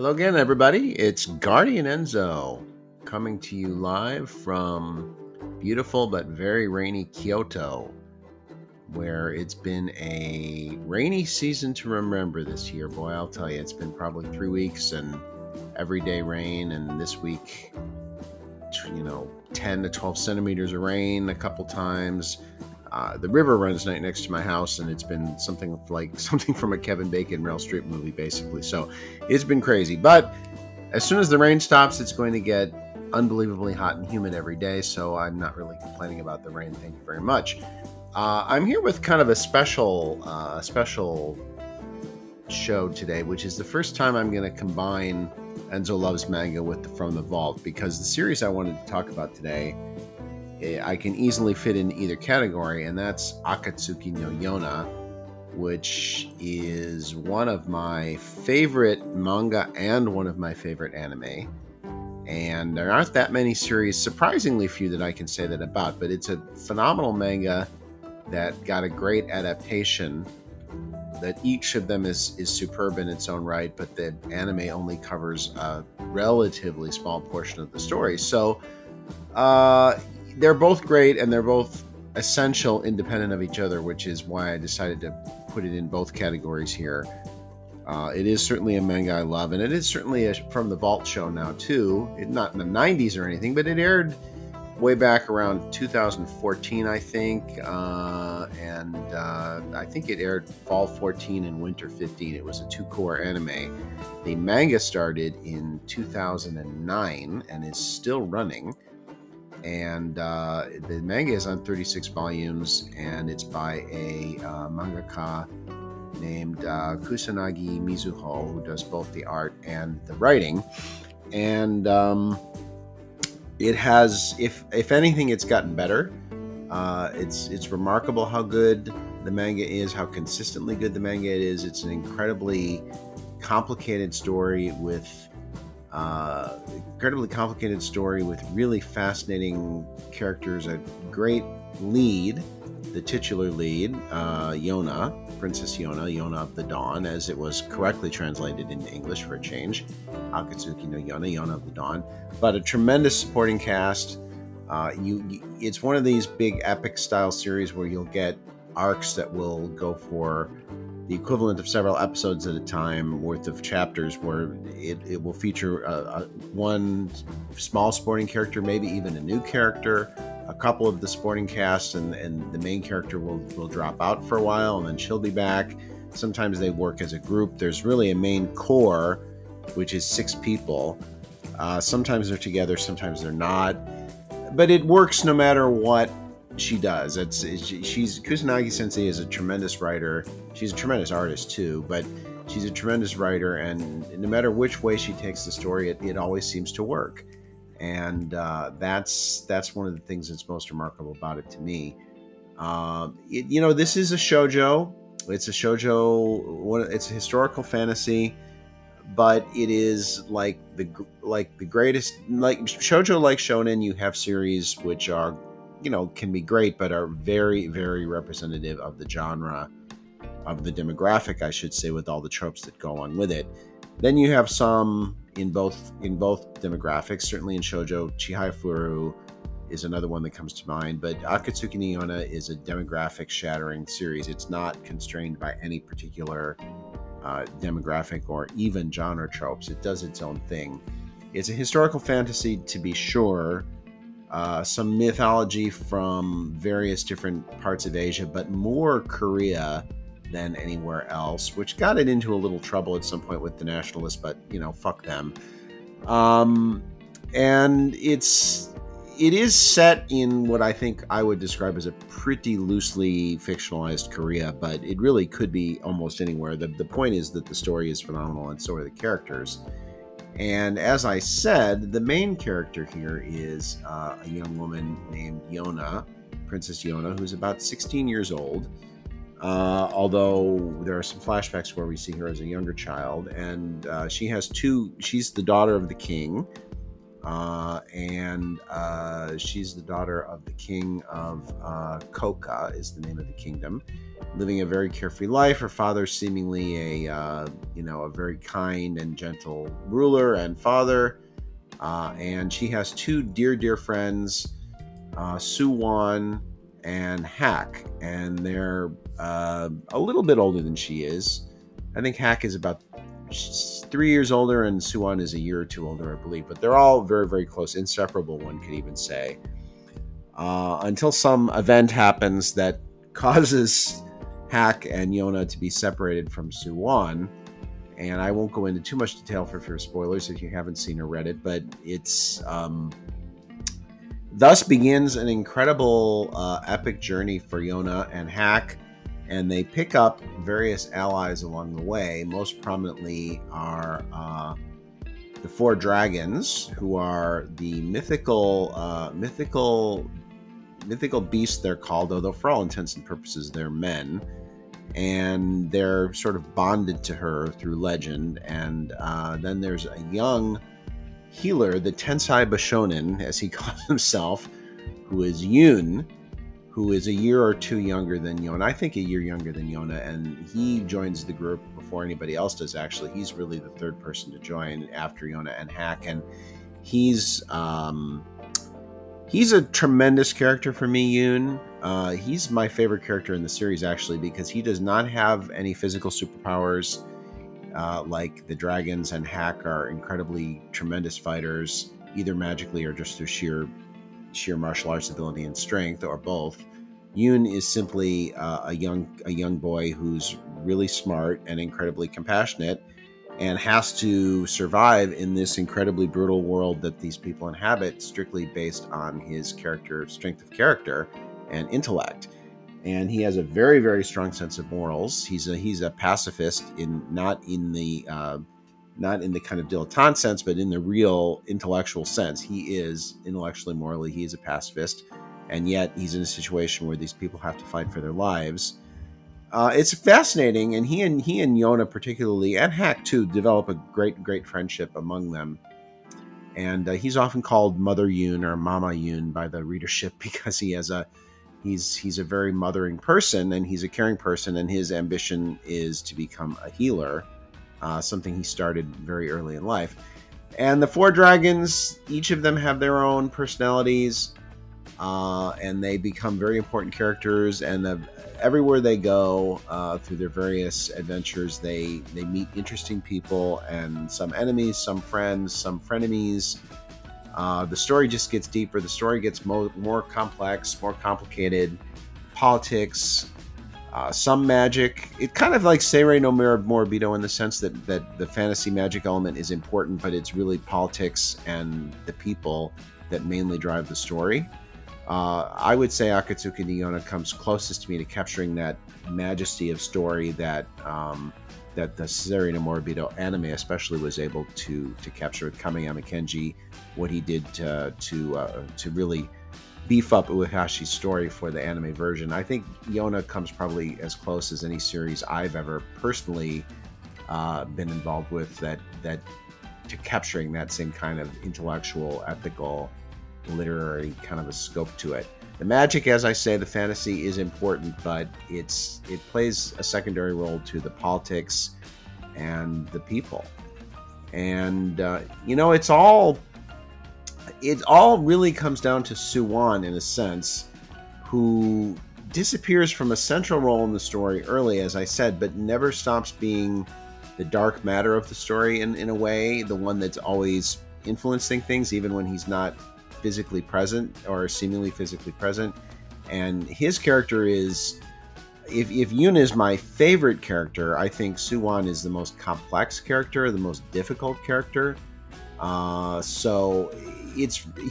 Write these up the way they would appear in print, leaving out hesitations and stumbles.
Hello again, everybody. It's Guardian Enzo coming to you live from beautiful but very rainy Kyoto, where it's been a rainy season to remember this year. Boy, I'll tell you, it's been probably 3 weeks and everyday rain, and this week, you know, 10 to 12 centimeters of rain a couple times. The river runs right next to my house, and it's been something from a Kevin Bacon Meryl Streep movie, basically. So it's been crazy. But as soon as the rain stops, it's going to get unbelievably hot and humid every day. So I'm not really complaining about the rain. Thank you very much. I'm here with kind of a special show today, which is the first time I'm going to combine Enzo Loves Manga with the From the Vault, because the series I wanted to talk about today, I can easily fit in either category, and that's Akatsuki no Yona, which is one of my favorite manga and one of my favorite anime. And there aren't that many series, surprisingly few, that I can say that about, but it's a phenomenal manga that got a great adaptation, that each of them is superb in its own right, but the anime only covers a relatively small portion of the story. So they're both great, and they're both essential, independent of each other, which is why I decided to put it in both categories here. It is certainly a manga I love, and it is certainly a From the Vault show now, too. It, not in the 90s or anything, but it aired way back around 2014, I think. I think it aired fall 14 and winter 15. It was a two-core anime. The manga started in 2009 and is still running. And the manga is on 36 volumes, and it's by a mangaka named Kusanagi Mizuho, who does both the art and the writing. And it has, if anything, it's gotten better. It's remarkable how good the manga is, how consistently good the manga is. It's an incredibly complicated story with really fascinating characters, a great lead, the titular lead, Yona, Princess Yona, Yona of the Dawn, as it was correctly translated into English for a change, Akatsuki no Yona, Yona of the Dawn, but a tremendous supporting cast. It's one of these big epic style series where you'll get arcs that will go for the equivalent of several episodes at a time worth of chapters, where it will feature one small supporting character, maybe even a new character, a couple of the supporting cast, and the main character will drop out for a while, and then she'll be back. Sometimes they work as a group. There's really a main core, which is 6 people. Sometimes they're together, sometimes they're not. But it works no matter what she does. Kusanagi Sensei is a tremendous writer. She's a tremendous artist too, but she's a tremendous writer, and no matter which way she takes the story, it always seems to work. And that's one of the things that's most remarkable about it to me. You know, this is a shoujo. It's a shoujo. It's a historical fantasy, but it is like the greatest, like shoujo, like shonen. You have series which are, you know, can be great, but are very, very representative of the genre, of the demographic, I should say, with all the tropes that go on with it. Then you have some in both demographics. Certainly in shoujo, Chihai Furu is another one that comes to mind, but Akatsuki no Yona is a demographic-shattering series. It's not constrained by any particular demographic or even genre tropes. It does its own thing. It's a historical fantasy, to be sure, some mythology from various different parts of Asia, but more Korea than anywhere else, which got it into a little trouble at some point with the nationalists, but, you know, fuck them. And it is set in what I think I would describe as a pretty loosely fictionalized Korea, but it really could be almost anywhere. The point is that the story is phenomenal, and so are the characters. And as I said, the main character here is a young woman named Yona, Princess Yona, who's about 16 years old, although there are some flashbacks where we see her as a younger child. And she's the daughter of the king, she's the daughter of the king of Koka, is the name of the kingdom. living a very carefree life. Her father, seemingly a very kind and gentle ruler and father. And she has two dear friends, Suwon and Hak, and they're a little bit older than she is. I think Hak is about 3 years older, and Suwon is a year or two older, I believe. But they're all very, very close, inseparable, one could even say, until some event happens that causes Hak and Yona to be separated from Suwon. And I won't go into too much detail for fear of spoilers if you haven't seen or read it, but it's thus begins an incredible epic journey for Yona and Hak, and they pick up various allies along the way. Most prominently are the four dragons, who are the mythical beasts they're called, although for all intents and purposes they're men, and they're sort of bonded to her through legend. And then there's a young healer, the Tensai Bashonin, as he calls himself, who is Yoon, who is a year or two younger than Yona. I think a year younger than Yona, and he joins the group before anybody else does, actually. He's really the third person to join after Yona and Hak, and he's a tremendous character for me, Yoon. He's my favorite character in the series, actually, because he does not have any physical superpowers like the dragons, and Hak are incredibly tremendous fighters, either magically or just through sheer martial arts ability and strength, or both. Yoon is simply a young boy who's really smart and incredibly compassionate, and has to survive in this incredibly brutal world that these people inhabit, strictly based on his character, strength of character and intellect. And he has a very, very strong sense of morals. He's a pacifist, not in the kind of dilettante sense, but in the real intellectual sense. He is intellectually, morally, he is a pacifist, and yet he's in a situation where these people have to fight for their lives. It's fascinating, and he and Yona particularly, and Hak too, develop a great, great friendship among them. And he's often called Mother Yoon or Mama Yoon by the readership, because he's a very mothering person, and he's a caring person, and his ambition is to become a healer, something he started very early in life. And the four dragons, each of them have their own personalities. And they become very important characters, and everywhere they go through their various adventures, they meet interesting people, and some enemies, some friends, some frenemies. The story just gets deeper. The story gets more complex, more complicated. Politics, some magic. It's kind of like Seirei no Moribito in the sense that the fantasy magic element is important, but it's really politics and the people that mainly drive the story. I would say Akatsuki no Yona comes closest to me to capturing that majesty of story that the Seirei no Moribito anime especially was able to capture with Kameyama Kenji, what he did to really beef up Uehashi's story for the anime version. I think Yona comes probably as close as any series I've ever personally been involved with that to capturing that same kind of intellectual, ethical, literary kind of a scope to it. The magic, as I say, the fantasy is important, but it plays a secondary role to the politics and the people. And it all really comes down to Suwon, in a sense, who disappears from a central role in the story early, as I said, but never stops being the dark matter of the story in a way, the one that's always influencing things, even when he's not physically present or seemingly physically present. And his character is, if Yoon is my favorite character, I think Suwon is the most complex character, the most difficult character. So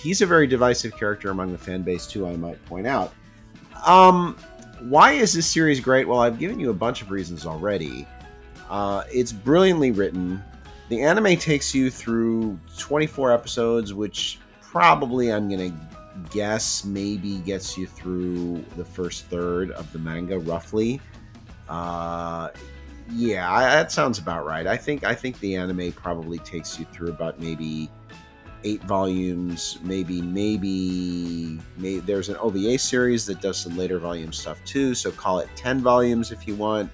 he's a very divisive character among the fan base too, I might point out. Why is this series great? Well, I've given you a bunch of reasons already. It's brilliantly written. The anime takes you through 24 episodes, which probably, I'm going to guess, maybe gets you through the first third of the manga, roughly. Yeah, that sounds about right. I think the anime probably takes you through about maybe 8 volumes, maybe there's an OVA series that does some later volume stuff too, so call it 10 volumes if you want,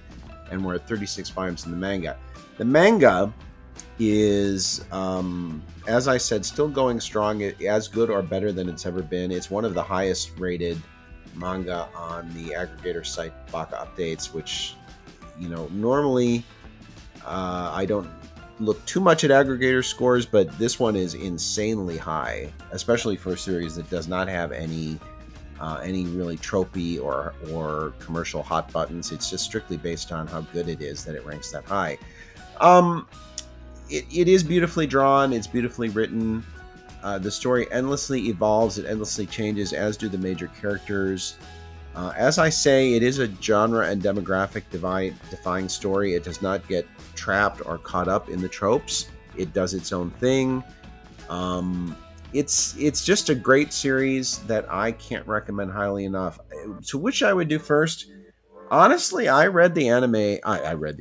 and we're at 36 volumes in the manga. The manga is, as I said, still going strong, as good or better than it's ever been. It's one of the highest rated manga on the aggregator site Baka Updates, which, you know, normally I don't look too much at aggregator scores, but this one is insanely high, especially for a series that does not have any really tropey or commercial hot buttons. It's just strictly based on how good it is that it ranks that high. It is beautifully drawn. It's beautifully written. The story endlessly evolves. It endlessly changes, as do the major characters. As I say, it is a genre and demographic defying story. It does not get trapped or caught up in the tropes. It does its own thing. It's just a great series that I can't recommend highly enough. To which I would do first. Honestly, I read the anime. I read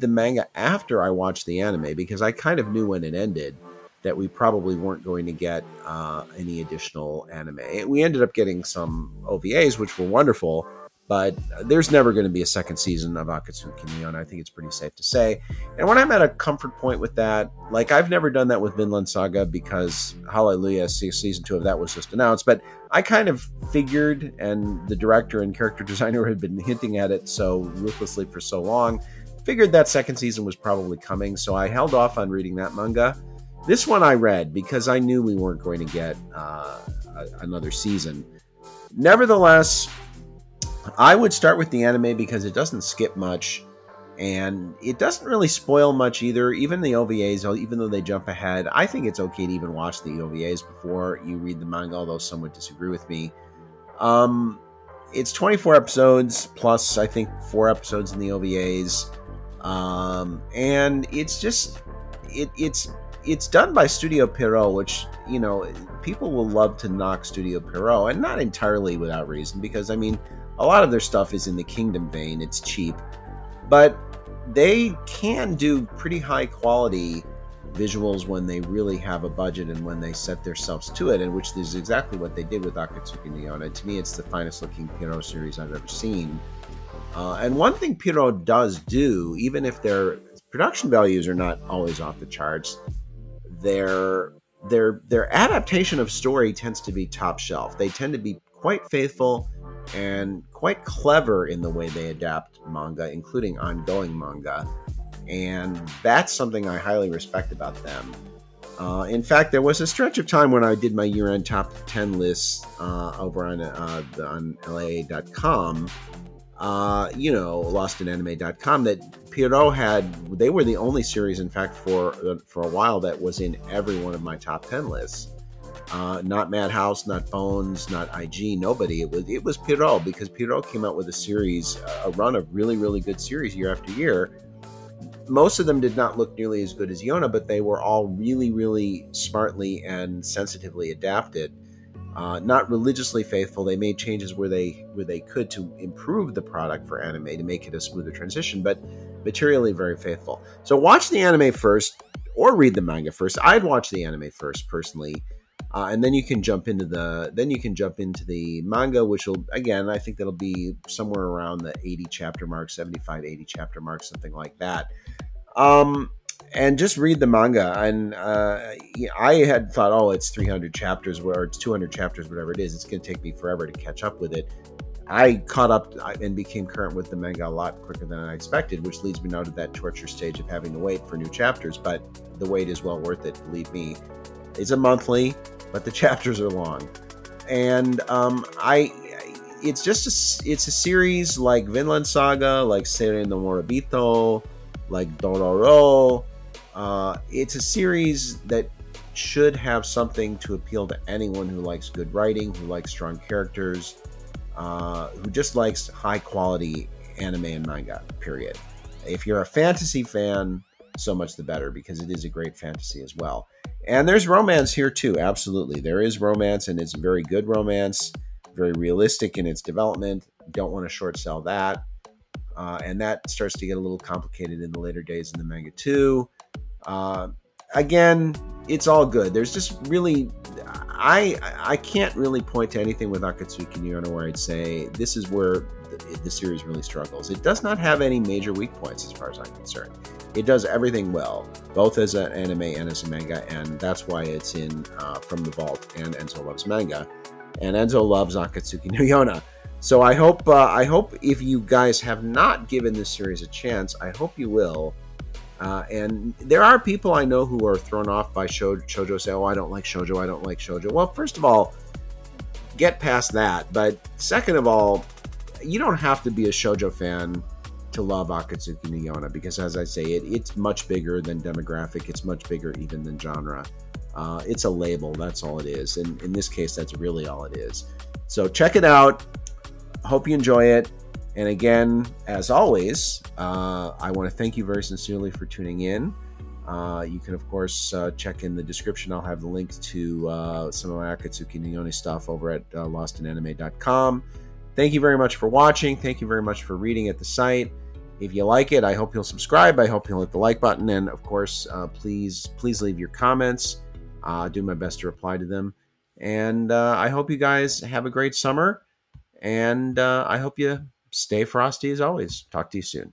the manga after I watched the anime, because I kind of knew when it ended that we probably weren't going to get any additional anime. We ended up getting some OVAs, which were wonderful, but there's never going to be a second season of Akatsuki no Yona. I think it's pretty safe to say. And when I'm at a comfort point with that, like I've never done that with Vinland Saga, because hallelujah, season 2 of that was just announced, but I kind of figured, and the director and character designer had been hinting at it so ruthlessly for so long, figured that second season was probably coming, so I held off on reading that manga. This one I read because I knew we weren't going to get another season. Nevertheless, I would start with the anime because it doesn't skip much, and it doesn't really spoil much either. Even the OVAs, even though they jump ahead, I think it's okay to even watch the OVAs before you read the manga, although some would disagree with me. It's 24 episodes plus, I think, 4 episodes in the OVAs, and it's just... It's done by Studio Pierrot, which, you know, people will love to knock Studio Pierrot, and not entirely without reason, because, I mean, a lot of their stuff is in the Kingdom vein. It's cheap. But they can do pretty high-quality visuals when they really have a budget and when they set themselves to it, and which is exactly what they did with Akatsuki no Yona. To me, it's the finest-looking Pierrot series I've ever seen. And one thing Pierrot does do, even if their production values are not always off the charts, their adaptation of story tends to be top shelf. They tend to be quite faithful and quite clever in the way they adapt manga, including ongoing manga. And that's something I highly respect about them. In fact, there was a stretch of time when I did my year-end top 10 lists over on LA.com, you know, lostinanime.com, that Pierrot had, they were the only series, in fact, for a while that was in every one of my top 10 lists. Not Madhouse, not Bones, not IG, nobody. It was Pierrot, because Pierrot came out with a series, a run of really, really good series year after year. Most of them did not look nearly as good as Yona, but they were all really, really smartly and sensitively adapted. Not religiously faithful. They made changes where they could to improve the product for anime, to make it a smoother transition, but materially very faithful. So watch the anime first, or read the manga first. I'd watch the anime first personally, and then you can jump into the manga, which will, again, I think that'll be somewhere around the 80 chapter mark, 75, 80 chapter mark, something like that. And just read the manga. And I had thought, oh, it's 300 chapters, or it's 200 chapters, whatever it is. It's going to take me forever to catch up with it. I caught up and became current with the manga a lot quicker than I expected, which leads me now to that torture stage of having to wait for new chapters. But the wait is well worth it, believe me. It's a monthly, but the chapters are long. And it's a series like Vinland Saga, like Seirei no Moribito, like Dororo. It's a series that should have something to appeal to anyone who likes good writing, who likes strong characters, who just likes high quality anime and manga, period. If you're a fantasy fan, so much the better, because it is a great fantasy as well. And there's romance here too, absolutely. There is romance, and it's very good romance, very realistic in its development. Don't want to short sell that. And that starts to get a little complicated in the later days in the manga too. Again, it's all good. There's just really, I can't really point to anything with Akatsuki no Yona where I'd say this is where the series really struggles. It does not have any major weak points as far as I'm concerned. It does everything well, both as an anime and as a manga, and that's why it's in From the Vault and Enzo Loves Manga, and Enzo loves Akatsuki no Yona. So I hope if you guys have not given this series a chance, I hope you will. And there are people I know who are thrown off by shoujo, say, oh, I don't like shoujo, I don't like shoujo. Well, first of all, get past that. But second of all, you don't have to be a shoujo fan to love Akatsuki no Yona, because as I say, it's much bigger than demographic. It's much bigger even than genre. It's a label. That's all it is. And in this case, that's really all it is. So check it out. Hope you enjoy it. And again, as always, I want to thank you very sincerely for tuning in. You can, of course, check in the description. I'll have the links to some of my Akatsuki no Yona stuff over at lostinanime.com. Thank you very much for watching. Thank you very much for reading at the site. If you like it, I hope you'll subscribe. I hope you'll hit the like button. And, of course, please leave your comments. I'll do my best to reply to them. And I hope you guys have a great summer. And I hope you stay frosty as always. Talk to you soon.